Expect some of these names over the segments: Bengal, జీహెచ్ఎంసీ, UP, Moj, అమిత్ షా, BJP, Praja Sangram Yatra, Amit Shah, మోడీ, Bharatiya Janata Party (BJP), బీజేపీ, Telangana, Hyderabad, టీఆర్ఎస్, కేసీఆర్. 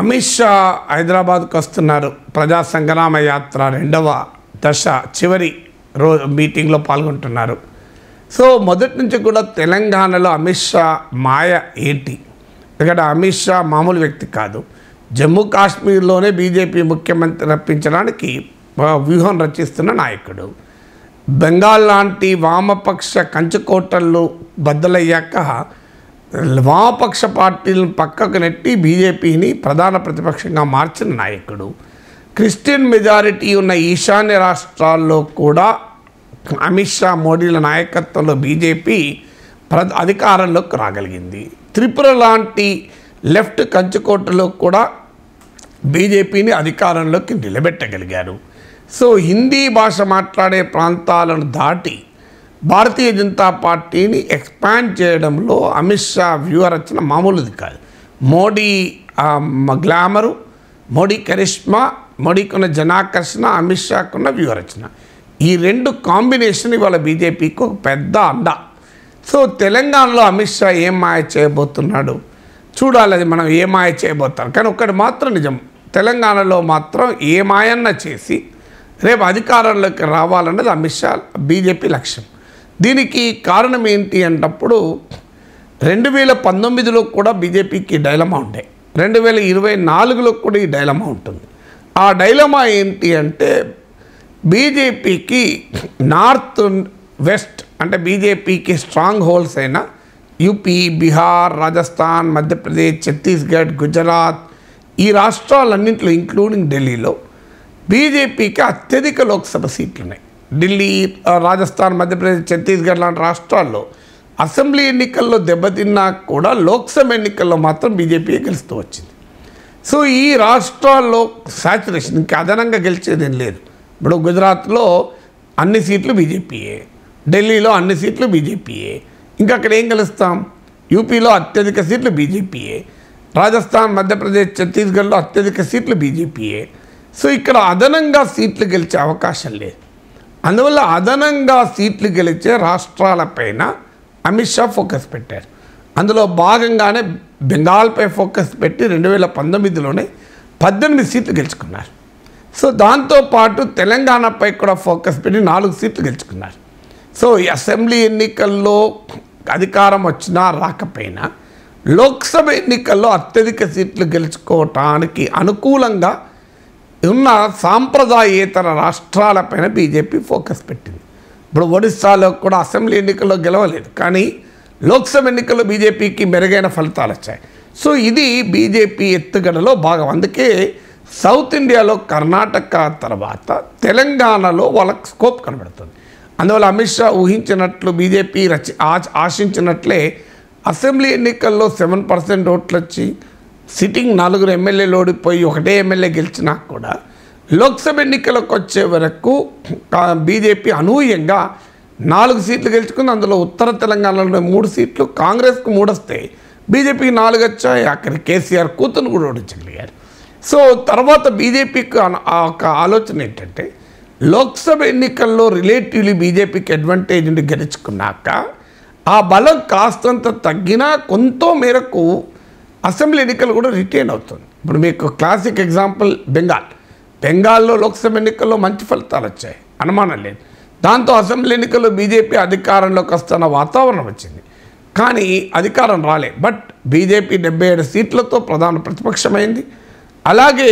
అమిత్ షా హైదరాబాద్కు వస్తున్నారు. ప్రజా సంగ్రామ యాత్ర రెండవ దశ చివరి రోజు మీటింగ్లో పాల్గొంటున్నారు. సో మొదటి నుంచి కూడా తెలంగాణలో అమిత్ షా మాయ ఏంటి? ఎందుకంటే అమిత్ షా మామూలు వ్యక్తి కాదు. జమ్మూ కాశ్మీర్లోనే బీజేపీ ముఖ్యమంత్రి రప్పించడానికి వ్యూహం రచిస్తున్న నాయకుడు. బెంగాల్ లాంటి వామపక్ష కంచుకోటలు బద్దలయ్యాక వామపక్ష పార్టీలను పక్కకు నెట్టి బీజేపీని ప్రధాన ప్రతిపక్షంగా మార్చిన నాయకుడు. క్రిస్టియన్ మెజారిటీ ఉన్న ఈశాన్య రాష్ట్రాల్లో కూడా అమిత్ షా మోడీల నాయకత్వంలో బీజేపీ అధికారంలోకి రాగలిగింది. త్రిపుర లాంటి లెఫ్ట్ కంచుకోటలో కూడా బీజేపీని అధికారంలోకి నిలబెట్టగలిగారు. సో హిందీ భాష మాట్లాడే ప్రాంతాలను దాటి భారతీయ జనతా పార్టీని ఎక్స్పాండ్ చేయడంలో అమిత్ షా వ్యూహరచన మామూలుది కాదు. మోడీ గ్లామరు, మోడీ కరిష్మా, మోడీకున్న జనాకర్షణ, అమిత్ షాకున్న వ్యూహరచన, ఈ రెండు కాంబినేషన్ ఇవాళ బీజేపీకి ఒక పెద్ద అండ. సో తెలంగాణలో అమిత్ షా ఏం మాయ చేయబోతున్నాడు చూడాలి. అది మనం ఏ మాయ చేయబోతాం. కానీ ఒక్కటి మాత్రం నిజం, తెలంగాణలో మాత్రం ఏ మాయన్నా చేసి రేపు అధికారంలోకి రావాలన్నది అమిత్ షా బీజేపీ లక్ష్యం. దీనికి కారణం ఏంటి అంటప్పుడు 2019లో కూడా బీజేపీకి డైలమా ఉండే, 2024లో కూడా ఈ డైలమా ఉంటుంది. ఆ డైలమా ఏంటి అంటే బీజేపీకి నార్త్ వెస్ట్ అంటే బీజేపీకి స్ట్రాంగ్ హోల్స్ అయిన యూపీ, బీహార్, రాజస్థాన్, మధ్యప్రదేశ్, ఛత్తీస్గఢ్, గుజరాత్, ఈ రాష్ట్రాలన్నింటిలో ఇంక్లూడింగ్ ఢిల్లీలో బీజేపీకి అత్యధిక లోక్సభ సీట్లు ఉన్నాయి. ఢిల్లీ, రాజస్థాన్, మధ్యప్రదేశ్, ఛత్తీస్గఢ్ లాంటి రాష్ట్రాల్లో అసెంబ్లీ ఎన్నికల్లో దెబ్బతిన్నా కూడా లోక్సభ ఎన్నికల్లో మాత్రం బీజేపీ గెలుస్తూ వచ్చింది. సో ఈ రాష్ట్రాల్లో శాచురేషన్, ఇంకా అదనంగా గెలిచేదేం లేదు. ఇప్పుడు గుజరాత్లో అన్ని సీట్లు బీజేపీయే, ఢిల్లీలో అన్ని సీట్లు బీజేపీయే, ఇంకా అక్కడ ఏం గెలుస్తాం? యూపీలో అత్యధిక సీట్లు బీజేపీయే, రాజస్థాన్, మధ్యప్రదేశ్, ఛత్తీస్గఢ్లో అత్యధిక సీట్లు బీజేపీయే. సో ఇక్కడ అదనంగా సీట్లు గెలిచే అవకాశం లేదు. అందువల్ల అదనంగా సీట్లు గెలిచే రాష్ట్రాలపైన అమిత్ షా ఫోకస్ పెట్టారు. అందులో భాగంగానే బెంగాల్పై ఫోకస్ పెట్టి 2019లోనే 18 సీట్లు గెలుచుకున్నారు. సో దాంతోపాటు తెలంగాణపై కూడా ఫోకస్ పెట్టి 4 సీట్లు గెలుచుకున్నారు. సో అసెంబ్లీ ఎన్నికల్లో అధికారం వచ్చినా రాకపోయినా లోక్సభ ఎన్నికల్లో అత్యధిక సీట్లు గెలుచుకోవటానికి అనుకూలంగా ఉన్న సాంప్రదాయేతర రాష్ట్రాలపైన బీజేపీ ఫోకస్ పెట్టింది. ఇప్పుడు ఒడిస్సాలో కూడా అసెంబ్లీ ఎన్నికల్లో గెలవలేదు, కానీ లోక్సభ ఎన్నికల్లో బీజేపీకి మెరుగైన ఫలితాలు వచ్చాయి. సో ఇది బీజేపీ ఎత్తుగడలో భాగం. అందుకే సౌత్ ఇండియాలో కర్ణాటక తర్వాత తెలంగాణలో వాళ్ళకి స్కోప్ కనబడుతుంది. అందువల్ల అమిత్ షా ఊహించినట్లు బీజేపీ ఆశించినట్లే అసెంబ్లీ ఎన్నికల్లో 7% ఓట్లు వచ్చి సిట్టింగ్ 4 ఎమ్మెల్యేలు ఓడిపోయి 1 ఎమ్మెల్యే గెలిచినా కూడా లోక్సభ ఎన్నికలకు వచ్చే వరకు బీజేపీ అనూహ్యంగా 4 సీట్లు గెలుచుకుంది. అందులో ఉత్తర తెలంగాణలో 3 సీట్లు, కాంగ్రెస్కు 3 వస్తాయి, బీజేపీకి 4 వచ్చాయి. అక్కడ కేసీఆర్ కూతురు కూడా ఓడించగలిగారు. సో తర్వాత బీజేపీకి ఒక ఆలోచన ఏంటంటే లోక్సభ ఎన్నికల్లో రిలేటివ్లీ బీజేపీకి అడ్వాంటేజ్ ఉండి గెలుచుకున్నాక ఆ బలం కాస్తంత తగ్గినా కొంత మేరకు అసెంబ్లీ ఎన్నికలు కూడా రిటైన్ అవుతుంది. ఇప్పుడు మీకు క్లాసిక్ ఎగ్జాంపుల్ బెంగాల్. బెంగాల్లో లోక్సభ ఎన్నికల్లో మంచి ఫలితాలు వచ్చాయి, అనుమానం లేదు. దాంతో అసెంబ్లీ ఎన్నికల్లో బీజేపీ అధికారంలోకి వస్తున్న వాతావరణం వచ్చింది, కానీ అధికారం రాలే. బట్ బీజేపీ 77 సీట్లతో ప్రధాన ప్రతిపక్షమైంది. అలాగే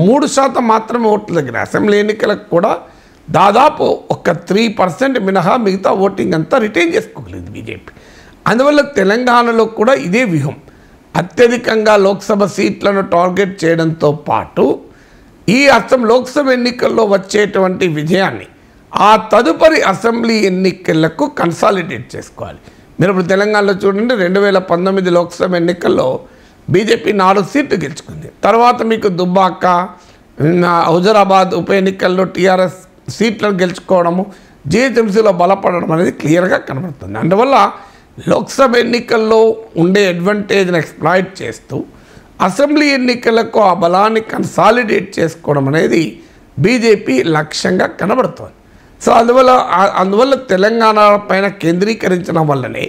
3% మాత్రమే ఓట్ల దగ్గర అసెంబ్లీ ఎన్నికలకు కూడా దాదాపు ఒక 3% మినహా మిగతా ఓటింగ్ అంతా రిటైన్ చేసుకోగలిగింది బీజేపీ. అందువల్ల తెలంగాణలో కూడా ఇదే వ్యూహం, అత్యధికంగా లోక్సభ సీట్లను టార్గెట్ చేయడంతో పాటు ఈ లోక్సభ ఎన్నికల్లో వచ్చేటువంటి విజయాన్ని ఆ తదుపరి అసెంబ్లీ ఎన్నికలకు కన్సాలిడేట్ చేసుకోవాలి. మీరు ఇప్పుడు తెలంగాణలో చూడండి, 2019 లోక్సభ ఎన్నికల్లో బీజేపీ 4 సీట్లు గెలుచుకుంది. తర్వాత మీకు దుబ్బాక, హుజూరాబాద్ ఉప ఎన్నికల్లో టీఆర్ఎస్ సీట్లను గెలుచుకోవడము, జీహెచ్ఎంసీలో బలపడడం అనేది క్లియర్గా కనబడుతుంది. అందువల్ల లోక్సభ ఎన్నికల్లో ఉండే అడ్వాంటేజ్ని ఎక్స్‌ప్లాయిట్ చేస్తూ అసెంబ్లీ ఎన్నికలకు ఆ బలాన్ని కన్సాలిడేట్ చేసుకోవడం అనేది బీజేపీ లక్ష్యంగా కనబడుతోంది. సో అందువల్ల తెలంగాణ పైన కేంద్రీకరించడం వల్లనే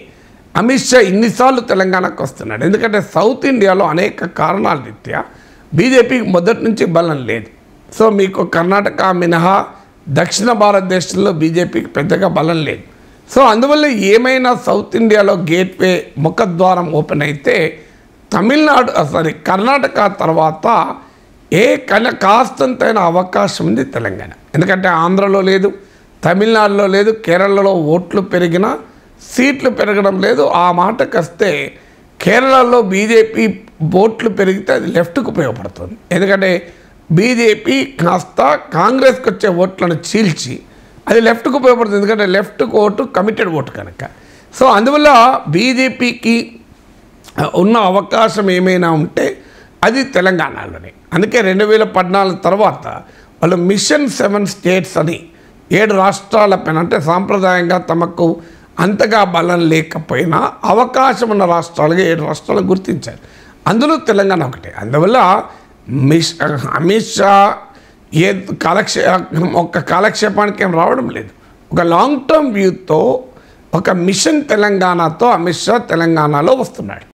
అమిత్ షా ఇన్నిసార్లు తెలంగాణకు వస్తున్నాడు. ఎందుకంటే సౌత్ ఇండియాలో అనేక కారణాల రీత్యా బీజేపీ మొదటి నుంచి బలం లేదు. సో మీకు కర్ణాటక మినహా దక్షిణ భారతదేశంలో బీజేపీకి పెద్దగా బలం లేదు. సో అందువల్ల ఏమైనా సౌత్ ఇండియాలో గేట్వే ముఖద్వారం ఓపెన్ అయితే తమిళనాడు సారీ కర్ణాటక తర్వాత కాస్తంతైన అవకాశం ఉంది తెలంగాణ. ఎందుకంటే ఆంధ్రలో లేదు, తమిళనాడులో లేదు, కేరళలో ఓట్లు పెరిగినా సీట్లు పెరగడం లేదు. ఆ మాటకు వస్తే కేరళలో బీజేపీ ఓట్లు పెరిగితే అది లెఫ్ట్కు ఉపయోగపడుతుంది. ఎందుకంటే బీజేపీ కాస్త కాంగ్రెస్కి వచ్చే ఓట్లను చీల్చి అది లెఫ్ట్కు ఉపయోగపడుతుంది. ఎందుకంటే లెఫ్ట్కు ఓటు కమిటెడ్ ఓటు కనుక. సో అందువల్ల బీజేపీకి ఉన్న అవకాశం ఏమైనా ఉంటే అది తెలంగాణలోనే. అందుకే 2014 తర్వాత వాళ్ళు మిషన్ 7 స్టేట్స్ అని 7 రాష్ట్రాలపైన అంటే సాంప్రదాయంగా తమకు అంతగా బలం లేకపోయినా అవకాశం ఉన్న రాష్ట్రాలుగా 7 రాష్ట్రాలు గుర్తించారు. అందులో తెలంగాణ ఒకటే. అందువల్ల అమిత్ షా ఒక కాలక్షేపానికి ఏం రావడం లేదు. ఒక లాంగ్ టర్మ్ వ్యూతో ఒక మిషన్ తెలంగాణతో అమిత్ షా తెలంగాణలో వస్తున్నాడు.